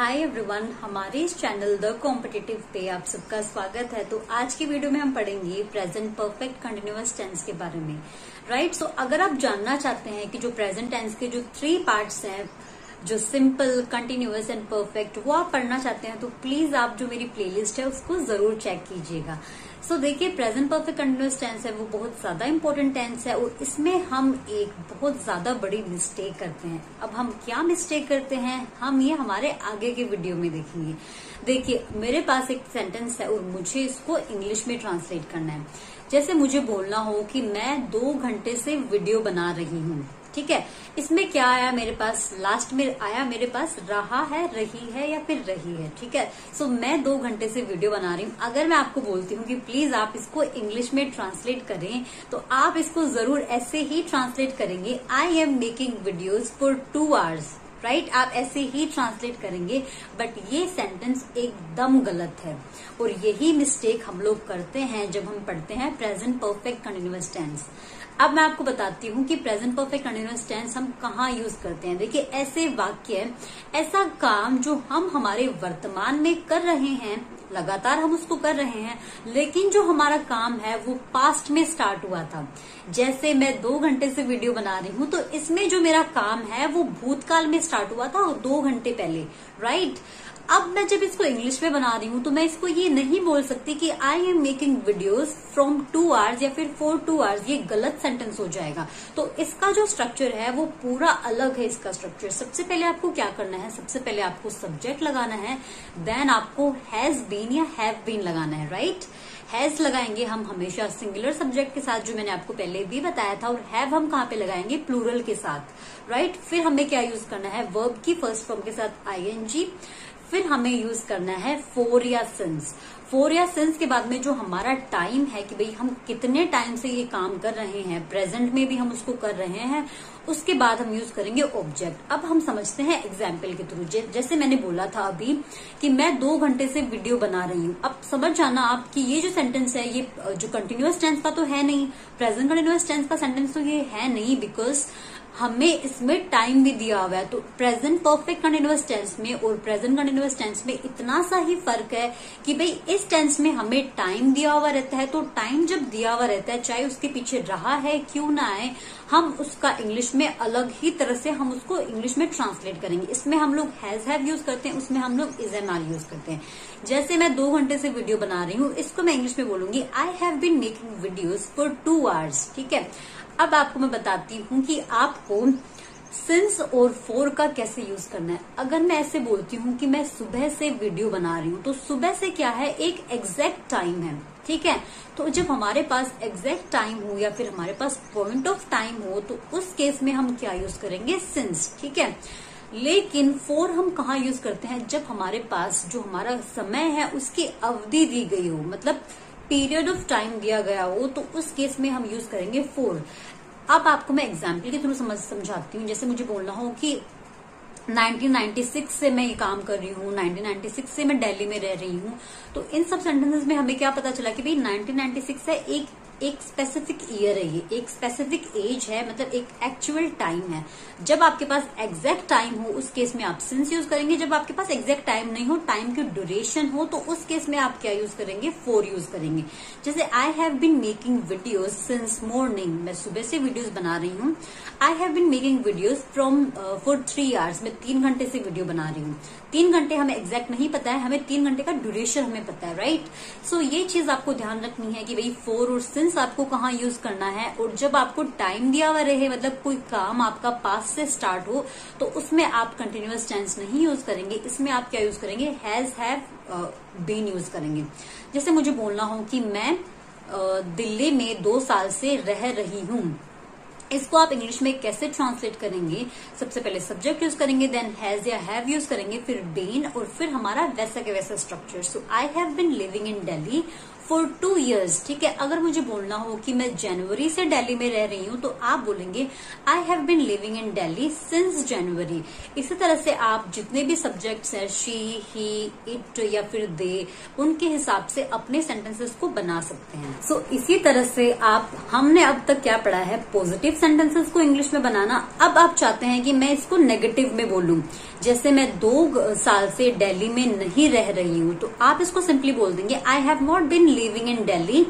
Hi everyone, हमारे इस channel the competitive पे आप सबका स्वागत है। तो आज की वीडियो में हम पढ़ेंगे प्रेजेंट परफेक्ट कंटिन्यूअस टेंस के बारे में। राइट, सो अगर आप जानना चाहते हैं कि जो प्रेजेंट टेंस के जो 3 पार्ट्स हैं, जो सिंपल, कंटिन्यूअस एंड परफेक्ट, वो आप पढ़ना चाहते हैं तो प्लीज आप जो मेरी प्लेलिस्ट है उसको जरूर चेक कीजिएगा। सो देखिए, प्रेजेंट परफेक्ट कंटिन्यूअस टेंस है वो बहुत ज्यादा इंपॉर्टेंट टेंस है और इसमें हम एक बहुत ज्यादा बड़ी मिस्टेक करते हैं। अब हम क्या मिस्टेक करते हैं, हम ये हमारे आगे के वीडियो में देखेंगे। देखिए, मेरे पास एक सेंटेंस है और मुझे इसको इंग्लिश में ट्रांसलेट करना है। जैसे मुझे बोलना हो कि मैं 2 घंटे से वीडियो बना रही हूँ। ठीक है, इसमें क्या आया मेरे पास, लास्ट में आया मेरे पास रहा है, रही है या फिर रही है। ठीक है, सो मैं 2 घंटे से वीडियो बना रही हूँ। अगर मैं आपको बोलती हूँ कि प्लीज आप इसको इंग्लिश में ट्रांसलेट करें तो आप इसको जरूर ऐसे ही ट्रांसलेट करेंगे, I am making videos for 2 hours. Right, आप ऐसे ही ट्रांसलेट करेंगे। बट ये सेंटेंस एकदम गलत है और यही मिस्टेक हम लोग करते हैं जब हम पढ़ते हैं प्रेजेंट परफेक्ट कंटिन्यूअस टेंस। अब मैं आपको बताती हूँ कि प्रेजेंट परफेक्ट कंटिन्यूअस टेंस हम कहाँ यूज करते हैं। देखिए, ऐसे वाक्य, ऐसा काम जो हम हमारे वर्तमान में कर रहे हैं, लगातार हम उसको कर रहे हैं, लेकिन जो हमारा काम है वो पास्ट में स्टार्ट हुआ था। जैसे मैं 2 घंटे से वीडियो बना रही हूँ तो इसमें जो मेरा काम है वो भूतकाल में स्टार्ट हुआ था 2 घंटे पहले। राइट, अब मैं जब इसको इंग्लिश में बना रही हूँ तो मैं इसको ये नहीं बोल सकती कि I am making videos from 2 hours या फिर फॉर 2 आवर्स। ये गलत सेंटेंस हो जाएगा। तो इसका जो स्ट्रक्चर है वो पूरा अलग है। इसका स्ट्रक्चर, सबसे पहले आपको क्या करना है, सबसे पहले आपको सब्जेक्ट लगाना है, देन आपको हैज बीन या हैव बीन लगाना है। राइट, हैज लगाएंगे हम हमेशा सिंगुलर सब्जेक्ट के साथ, जो मैंने आपको पहले भी बताया था, और हैव हम कहाँ पे लगाएंगे, प्लूरल के साथ। राइट, फिर हमें क्या यूज करना है, वर्ब की फर्स्ट फॉर्म के साथ आईएनजी। फिर हमें यूज करना है फोर या सिंस। फोर या सिंस के बाद में जो हमारा टाइम है कि भाई हम कितने टाइम से ये काम कर रहे हैं, प्रेजेंट में भी हम उसको कर रहे हैं, उसके बाद हम यूज करेंगे ऑब्जेक्ट। अब हम समझते हैं एग्जाम्पल के थ्रू। जैसे मैंने बोला था अभी कि मैं 2 घंटे से वीडियो बना रही हूँ। अब समझ जाना आप कि ये जो सेंटेंस है, ये जो कंटिन्यूअस टेंस का तो है नहीं, प्रेजेंट कंटिन्यूअस टेंस का सेंटेंस तो ये है नहीं, बिकॉज हमें इसमें टाइम भी दिया हुआ है। तो प्रेजेंट परफेक्ट कंटिन्यूअस टेंस में और प्रेजेंट कंटिन्यूअस टेंस में इतना सा ही फर्क है कि भाई इस टेंस में हमें टाइम दिया हुआ रहता है। तो टाइम जब दिया हुआ रहता है, चाहे उसके पीछे रहा है क्यों ना आए, हम उसका इंग्लिश में अलग ही तरह से हम उसको इंग्लिश में ट्रांसलेट करेंगे। इसमें हम लोग हैज हैव यूज करते हैं, उसमें हम लोग इज एम आर यूज करते हैं। जैसे मैं 2 घंटे से वीडियो बना रही हूँ, इसको मैं इंग्लिश में बोलूंगी I have been making videos for 2 hours. ठीक है, अब आपको मैं बताती हूँ कि आपको सिंस और फोर का कैसे यूज करना है। अगर मैं ऐसे बोलती हूँ कि मैं सुबह से वीडियो बना रही हूँ, तो सुबह से क्या है, एक एग्जैक्ट टाइम है। ठीक है, तो जब हमारे पास एग्जैक्ट टाइम हो या फिर हमारे पास पॉइंट ऑफ टाइम हो तो उस केस में हम क्या यूज करेंगे, सिंस। ठीक है, लेकिन फोर हम कहाँ यूज करते हैं, जब हमारे पास जो हमारा समय है उसकी अवधि दी गई हो, मतलब पीरियड ऑफ टाइम दिया गया हो, तो उस केस में हम यूज करेंगे फोर। अब आपको मैं एग्जाम्पल के थ्रू समझाती हूँ। जैसे मुझे बोलना हो कि 1996 से मैं ये काम कर रही हूँ, 1996 से मैं दिल्ली में रह रही हूँ, तो इन सब सेंटेंसेस में हमें क्या पता चला कि भाई 1996 है, एक स्पेसिफिक ईयर है, ये एक स्पेसिफिक एज है, मतलब एक एक्चुअल टाइम है। जब आपके पास एग्जैक्ट टाइम हो उस केस में आप सिंस यूज करेंगे। जब आपके पास एग्जैक्ट टाइम नहीं हो, टाइम की ड्यूरेशन हो, तो उस केस में आप क्या यूज करेंगे, फोर यूज करेंगे। जैसे I have been making videos since morning, मैं सुबह से वीडियोज बना रही हूँ। I have been making videos for 3 hours, मैं 3 घंटे से वीडियो बना रही हूँ। 3 घंटे हमें एग्जैक्ट नहीं पता है, हमें 3 घंटे का ड्यूरेशन हमें पता है। राइट, सो ये चीज आपको ध्यान रखनी है कि भाई फोर और सिंस आपको कहाँ यूज करना है। और जब आपको टाइम दिया हुआ रहे, मतलब कोई काम आपका पास से स्टार्ट हो, तो उसमें आप कंटिन्यूअस टेंस नहीं यूज करेंगे। इसमें आप क्या यूज करेंगे, हैज हैव बीन यूज करेंगे। जैसे मुझे बोलना हो कि मैं दिल्ली में 2 साल से रह रही हूँ, इसको आप इंग्लिश में कैसे ट्रांसलेट करेंगे, सबसे पहले सब्जेक्ट यूज करेंगे, देन हैज या हैव यूज करेंगे, फिर बीन, और फिर हमारा वैसा के वैसा structure. So I have been living in Delhi for 2 years। ठीक है, अगर मुझे बोलना हो कि मैं जनवरी से दिल्ली में रह रही हूँ तो आप बोलेंगे I have been living in Delhi since January. इसी तरह से आप जितने भी सब्जेक्ट्स हैं शी, ही, इट या फिर दे, उनके हिसाब से अपने सेंटेंसेस को बना सकते हैं। सो इसी तरह से आप हमने अब तक क्या पढ़ा है, पॉजिटिव सेंटेंसेस को इंग्लिश में बनाना। अब आप चाहते हैं कि मैं इसको नेगेटिव में बोलूं, जैसे मैं 2 साल से दिल्ली में नहीं रह रही हूं, तो आप इसको सिंपली बोल देंगे I have not been living in Delhi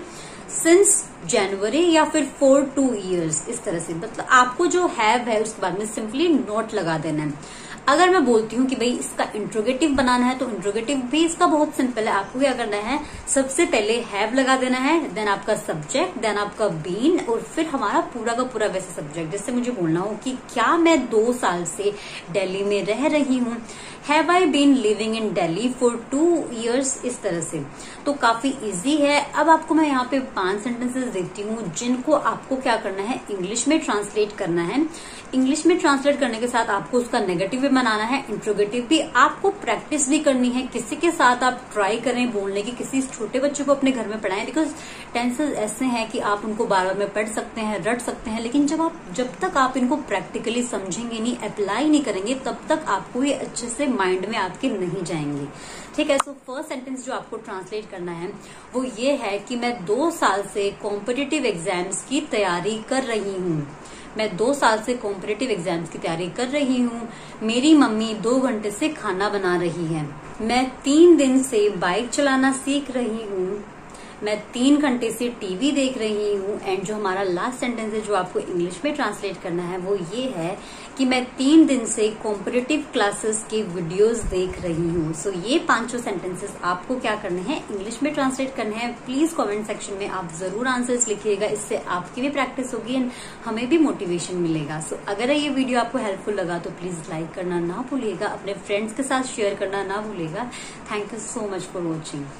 since January या फिर फॉर 2 years। इस तरह से मतलब आपको जो हैव है उसके बाद में सिंपली नॉट लगा देना है। अगर मैं बोलती हूँ कि भाई इसका इंट्रोगेटिव बनाना है तो इंट्रोगेटिव भी इसका बहुत सिंपल है। आपको क्या करना है, सबसे पहले हैव लगा देना है, देन आपका सब्जेक्ट, देन आपका बीन और फिर हमारा पूरा का पूरा वैसे सब्जेक्ट। जैसे मुझे बोलना हो कि क्या मैं 2 साल से दिल्ली में रह रही हूँ, have I been living in Delhi for 2 years। इस तरह से तो काफी इजी है। अब आपको मैं यहाँ पे 5 सेंटेंसेस देती हूँ जिनको आपको क्या करना है, इंग्लिश में ट्रांसलेट करना है। इंग्लिश में ट्रांसलेट करने के साथ आपको उसका नेगेटिव भी बनाना है, इंट्रोगेटिव भी। आपको प्रैक्टिस भी करनी है, किसी के साथ आप ट्राई करें बोलने की, किसी छोटे बच्चे को अपने घर में पढ़ाएं, बिकॉज टेंसेस ऐसे हैं कि आप उनको बार बार में पढ़ सकते हैं, रट सकते हैं, लेकिन जब तक आप इनको प्रैक्टिकली समझेंगे नहीं, अप्लाई नहीं करेंगे, तब तक आपको ये अच्छे से माइंड में आपके नहीं जाएंगे। ठीक है, सो फर्स्ट सेंटेंस जो आपको ट्रांसलेट करना है वो ये है कि मैं 2 साल से कॉम्पिटिटिव एग्जाम्स की तैयारी कर रही हूँ। मैं 2 साल से कॉम्पिटिटिव एग्जाम्स की तैयारी कर रही हूँ। मेरी मम्मी 2 घंटे से खाना बना रही है। मैं 3 दिन से बाइक चलाना सीख रही हूँ। मैं 3 घंटे से टीवी देख रही हूँ। एंड जो हमारा लास्ट सेंटेंस है जो आपको इंग्लिश में ट्रांसलेट करना है वो ये है कि मैं 3 दिन से कॉम्पिटिटिव क्लासेस के वीडियोस देख रही हूँ। सो ये 5 सेंटेंसेस आपको क्या करने हैं, इंग्लिश में ट्रांसलेट करने हैं। प्लीज कमेंट सेक्शन में आप जरूर आंसर्स लिखिएगा, इससे आपकी भी प्रैक्टिस होगी एंड हमें भी मोटिवेशन मिलेगा। सो अगर ये वीडियो आपको हेल्पफुल लगा तो प्लीज लाइक करना ना भूलिएगा, अपने फ्रेंड्स के साथ शेयर करना ना भूलिएगा। Thank you so much for watching.